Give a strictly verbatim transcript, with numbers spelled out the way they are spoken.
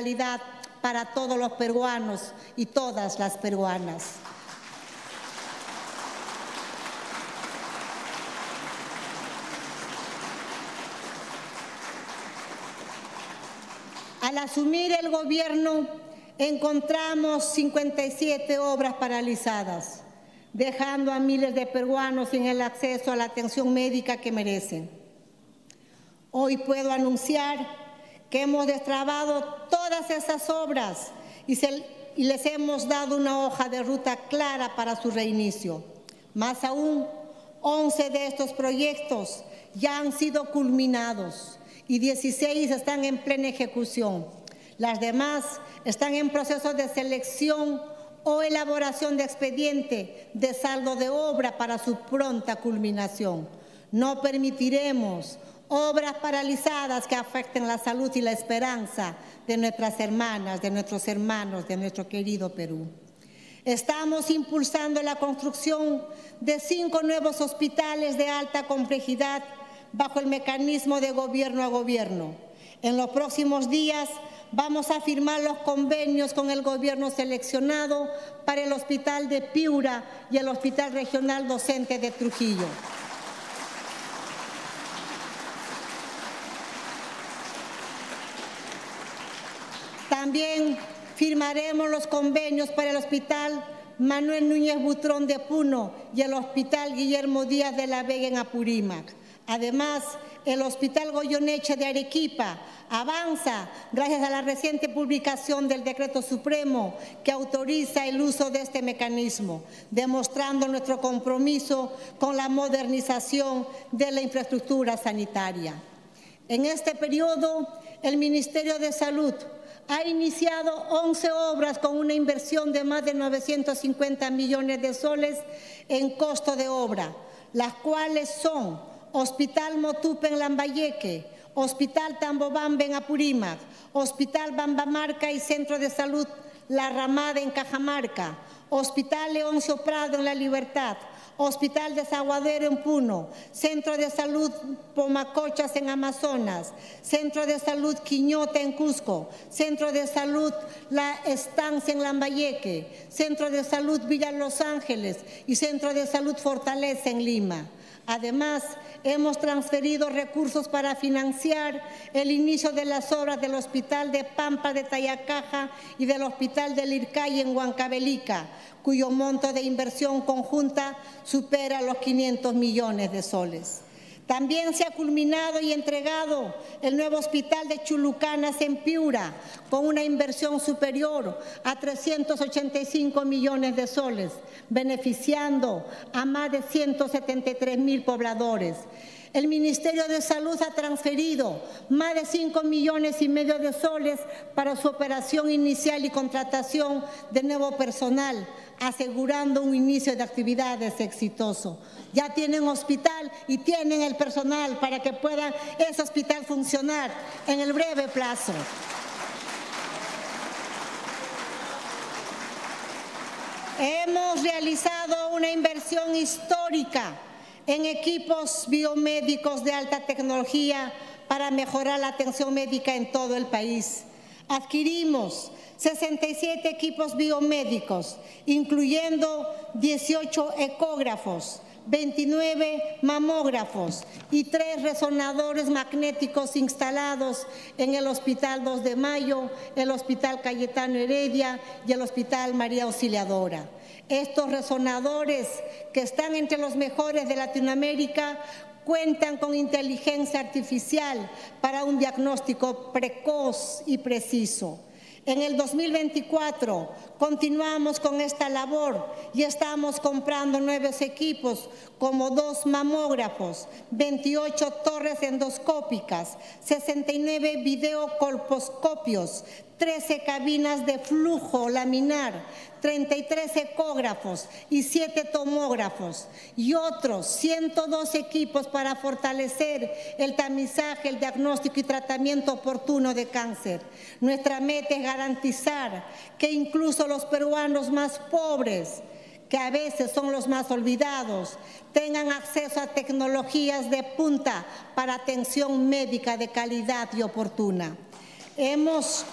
calidad para todos los peruanos y todas las peruanas. Al asumir el gobierno, encontramos cincuenta y siete obras paralizadas, dejando a miles de peruanos sin el acceso a la atención médica que merecen. Hoy puedo anunciar que hemos destrabado todas esas obras y, se, y les hemos dado una hoja de ruta clara para su reinicio. Más aún, once de estos proyectos ya han sido culminados y dieciséis están en plena ejecución. Las demás están en proceso de selección o elaboración de expediente de saldo de obra para su pronta culminación. No permitiremos obras paralizadas que afecten la salud y la esperanza de nuestras hermanas, de nuestros hermanos, de nuestro querido Perú. Estamos impulsando la construcción de cinco nuevos hospitales de alta complejidad bajo el mecanismo de gobierno a gobierno. En los próximos días vamos a firmar los convenios con el gobierno seleccionado para el Hospital de Piura y el Hospital Regional Docente de Trujillo. También firmaremos los convenios para el Hospital Manuel Núñez Butrón de Puno y el Hospital Guillermo Díaz de la Vega en Apurímac. Además, el Hospital Goyoneche de Arequipa avanza gracias a la reciente publicación del Decreto Supremo que autoriza el uso de este mecanismo, demostrando nuestro compromiso con la modernización de la infraestructura sanitaria. En este periodo, el Ministerio de Salud ha iniciado once obras con una inversión de más de novecientos cincuenta millones de soles en costo de obra, las cuales son Hospital Motupe en Lambayeque, Hospital Tambobamba en Apurímac, Hospital Bambamarca y Centro de Salud La Ramada en Cajamarca, Hospital Leoncio Prado en La Libertad, Hospital Desaguadero en Puno, Centro de Salud Pomacochas en Amazonas, Centro de Salud Quiñota en Cusco, Centro de Salud La Estancia en Lambayeque, Centro de Salud Villa Los Ángeles y Centro de Salud Fortaleza en Lima. Además, hemos transferido recursos para financiar el inicio de las obras del Hospital de Pampa de Tayacaja y del Hospital de Lircay en Huancavelica, cuyo monto de inversión conjunta supera los quinientos millones de soles. También se ha culminado y entregado el nuevo Hospital de Chulucanas en Piura, con una inversión superior a trescientos ochenta y cinco millones de soles, beneficiando a más de ciento setenta y tres mil pobladores. El Ministerio de Salud ha transferido más de cinco millones y medio de soles para su operación inicial y contratación de nuevo personal, asegurando un inicio de actividades exitoso. Ya tienen hospital y tienen el personal para que pueda ese hospital funcionar en el breve plazo. Hemos realizado una inversión histórica en equipos biomédicos de alta tecnología para mejorar la atención médica en todo el país. Adquirimos sesenta y siete equipos biomédicos, incluyendo dieciocho ecógrafos, veintinueve mamógrafos y tres resonadores magnéticos instalados en el Hospital dos de Mayo, el Hospital Cayetano Heredia y el Hospital María Auxiliadora. Estos resonadores, que están entre los mejores de Latinoamérica, cuentan con inteligencia artificial para un diagnóstico precoz y preciso. En el dos mil veinticuatro continuamos con esta labor y estamos comprando nuevos equipos como dos mamógrafos, veintiocho torres endoscópicas, sesenta y nueve videocolposcopios, trece cabinas de flujo laminar, treinta y tres ecógrafos y siete tomógrafos y otros ciento dos equipos para fortalecer el tamizaje, el diagnóstico y tratamiento oportuno de cáncer. Nuestra meta es garantizar que incluso los peruanos más pobres, que a veces son los más olvidados, tengan acceso a tecnologías de punta para atención médica de calidad y oportuna. Hemos